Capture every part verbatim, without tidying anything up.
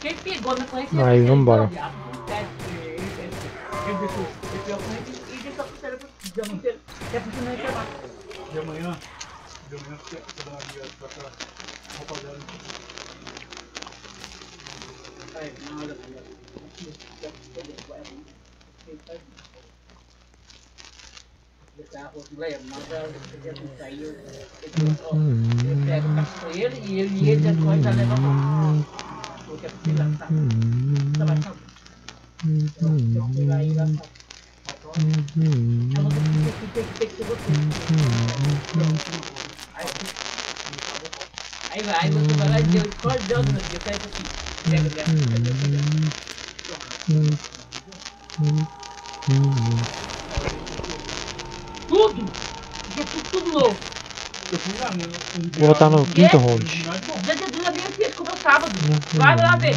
Quem pegou na corrente aí, vamos embora. De amanhã, de amanhã você vai pra cá, rapaziada. Aí, nada, eu pego o cachoeiro e ele e ele depois já leva pra porque é pra ele lançar. Você vai saber. Então, eu lá e lançar. Ela não tem que ter que ter que ter você. Aí, aí vai, você vai lá e deu escolhe de onde você sai daqui. Pega, pega, pega, pega. Tudo! Já fiz tudo novo. Vou botar no quinto round. Já deu a minha filha, como eu sábado. Vai lá ver.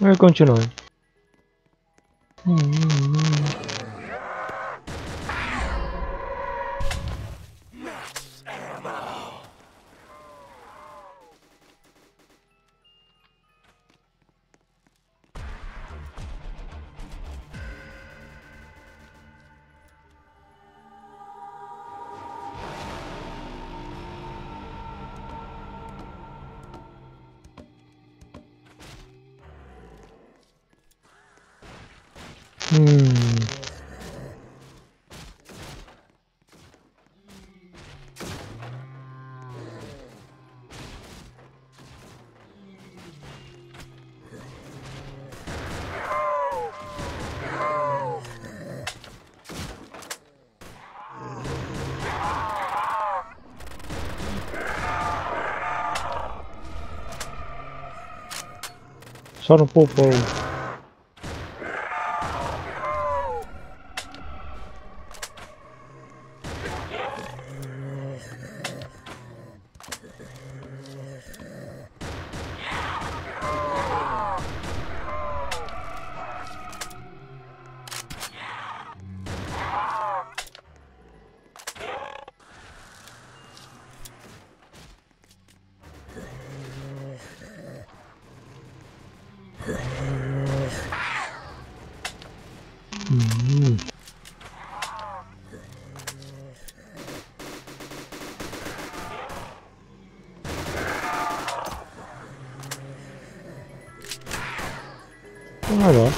Vai continuar. Hum, hum, hum. Hmm. Só no pouco aí. Olha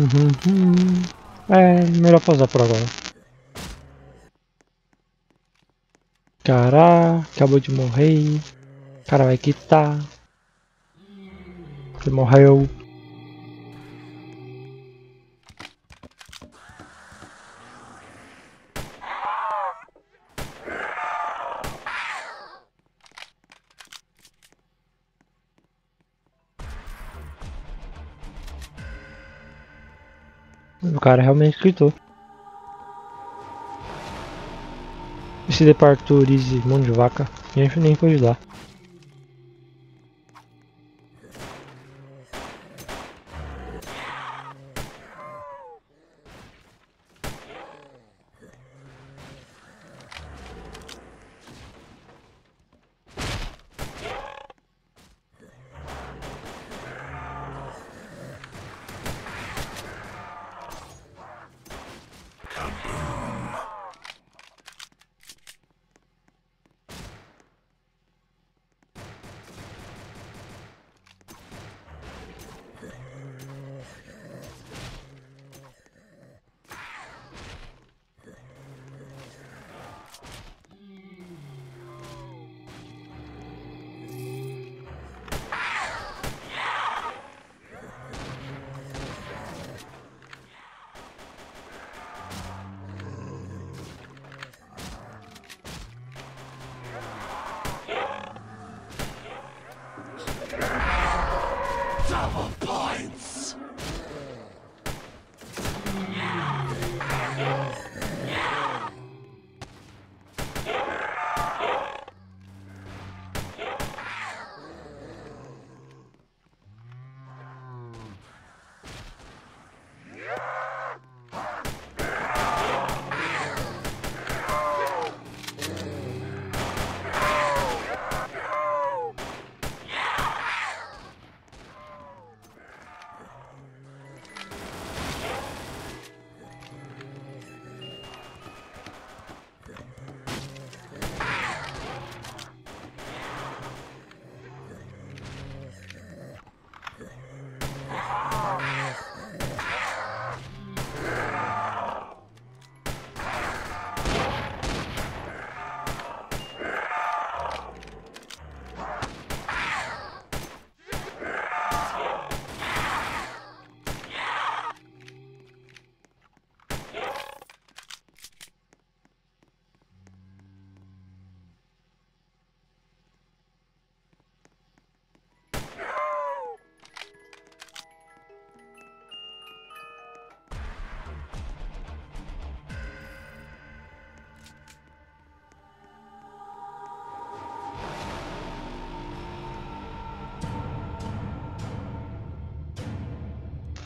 Uhum. É melhor pausar por agora. Cara, acabou de morrer. Cara vai quitar. Ele morreu. O cara realmente gritou. Esse departurize, mão de vaca, nem foi lá.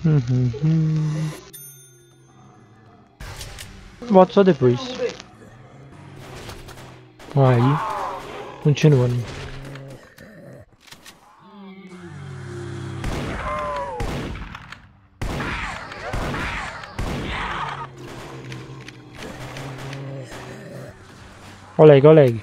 Uhum. Volto só depois. Aí, continuando. Olha aí, olha aí.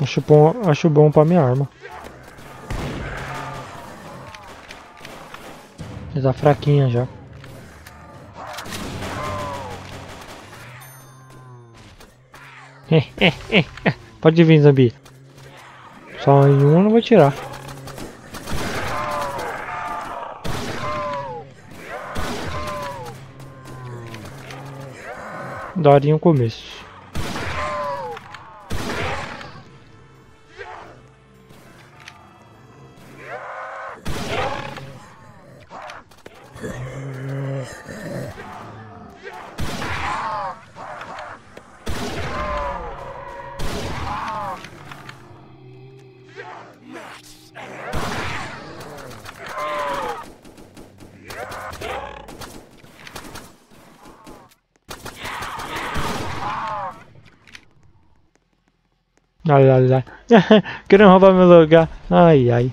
Acho bom, acho bom pra minha arma. Ela tá fraquinha já. Pode vir, zumbi. Só em um eu não vou tirar. Daria um começo. Ai, ai, ai. Querendo roubar meu lugar. Ai, ai.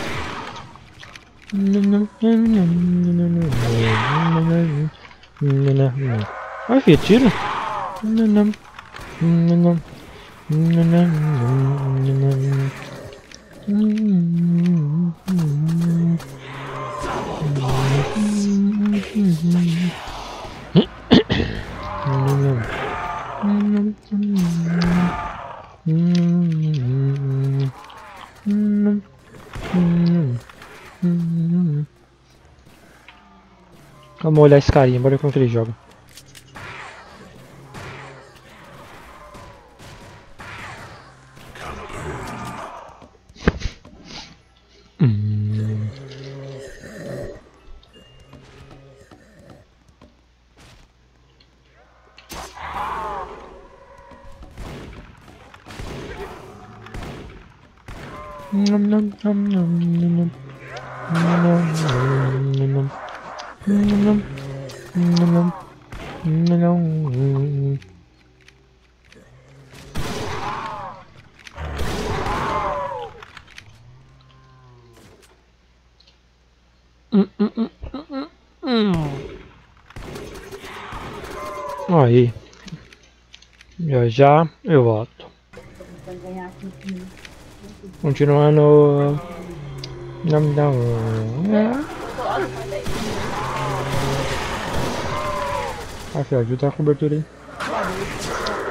Ai, filho, tira. Vamos olhar esse carinha, bora ver como que ele joga. Hum. Nom, nom, nom, nom, nom, nom, nom, nom. Não, não, não, não. Aí, já já eu volto. Continuando. Não, não, não. Ah, filho, ajuda a cobertura aí.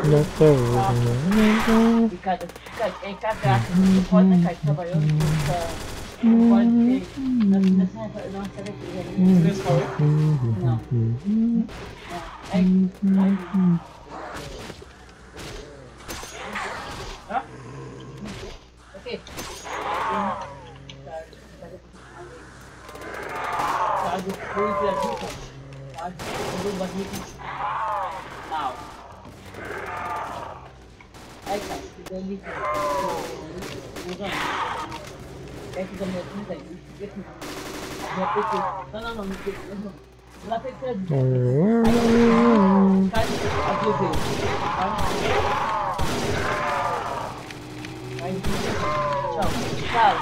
Não, não, não. Em cada ato, você pode estar trabalhando com a... Não, não, não. Não. Hã? O quê? Sabe o que foi pra gente? I can't. perto da minha vida aí. Não, não, não, não, não. Lá tem que ser de... Sai aqui o dedo. Vai. Tchau. Tchau.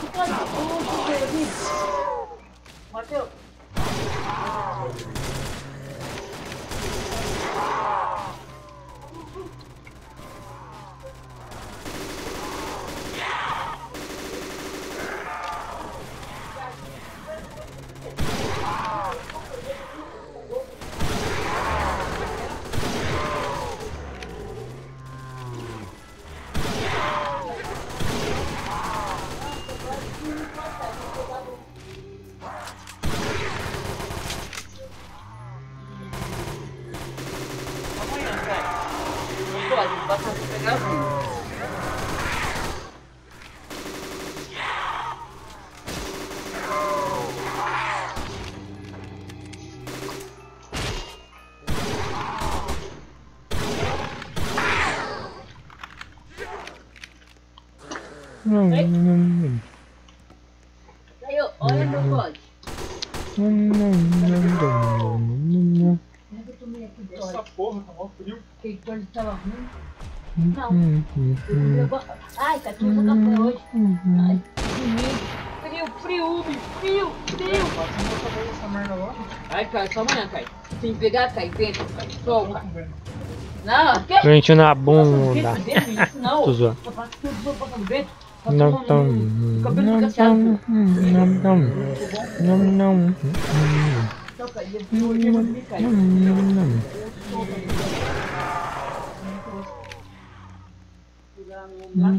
Que pode? Como que é isso? Mateus. Não, não, não, não. Olha meu bode. Não, não, não, não, não. Eu tomei aqui dói. Essa porra tá mó frio. Aquele bode tava ruim. Não. Ai, tá aqui no café hoje. Ai, frio, frio, frio, frio. Ai, cara, só amanhã, cara. Tem que pegar, cai dentro, cai sol, cara. Não, que? Gente na bunda. Não, tô zoando. Não, não, não, não, não, não, não,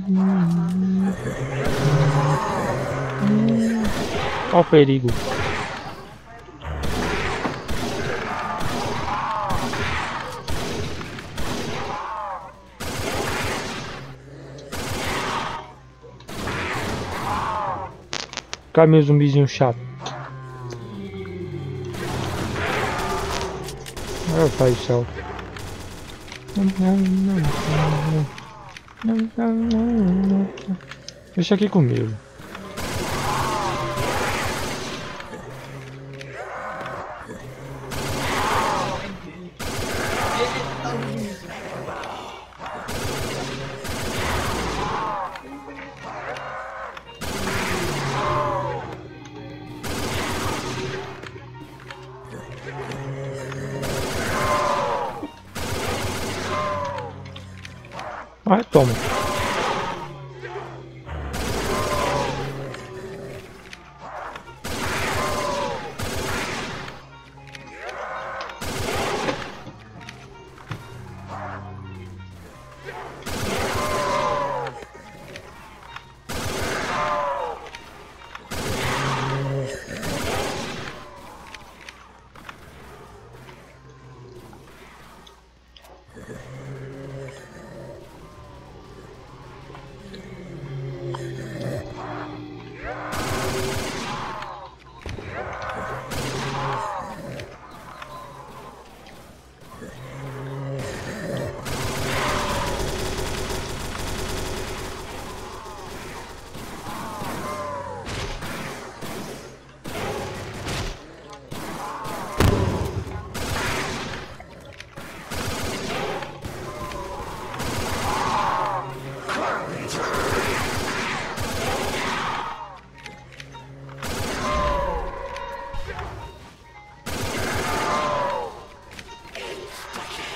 não. Olha o perigo. Cadê meu zumbizinho chato? Ah, pai do céu. Deixa aqui comigo. Ah, toma.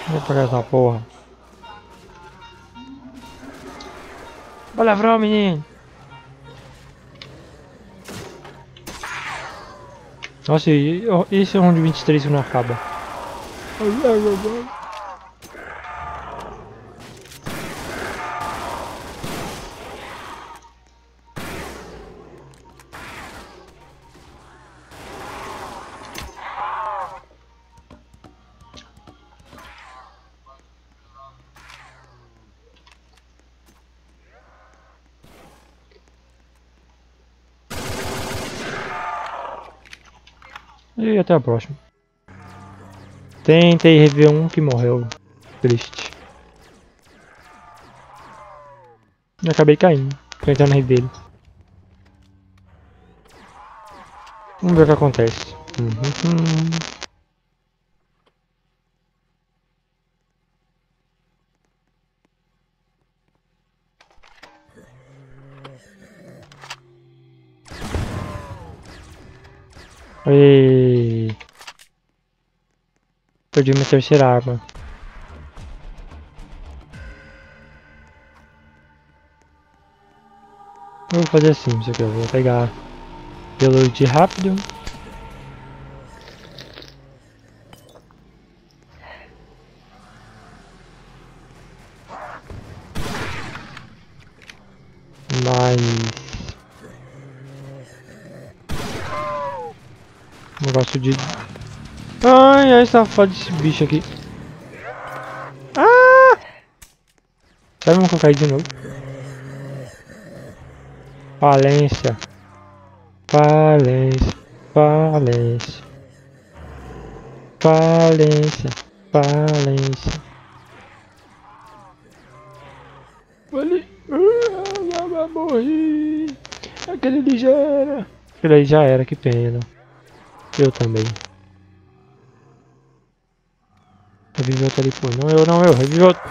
Vou pegar essa porra. Palavrão, menino. Nossa, esse é um de vinte e três que não acaba. E até a próxima. Tentei rever um que morreu. Triste. Eu acabei caindo, enfrentando a rede dele. Vamos ver o que acontece. Uhum, uhum. E... perdi minha terceira arma. Eu vou fazer assim, isso aqui eu vou pegar reload rápido. Mas negócio de... ai, ai, safado esse bicho aqui. Ah! Sabe como eu caí de novo? Falência, falência, falência, falência, falência. Falei, ah, já vai morrer. Aquele ali já era. Aquele aí já era, que pena. Eu também. Revive outro ali, pô. Não, eu não, eu. Revive outro.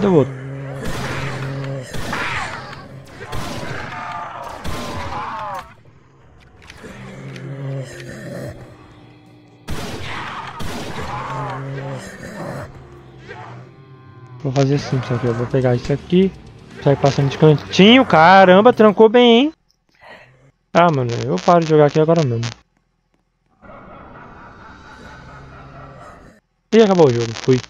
Do outro. Vou fazer assim, só que eu vou pegar isso aqui, sai passando de cantinho, caramba, trancou bem, hein? Ah, mano, eu paro de jogar aqui agora mesmo. E acabou o jogo, fui.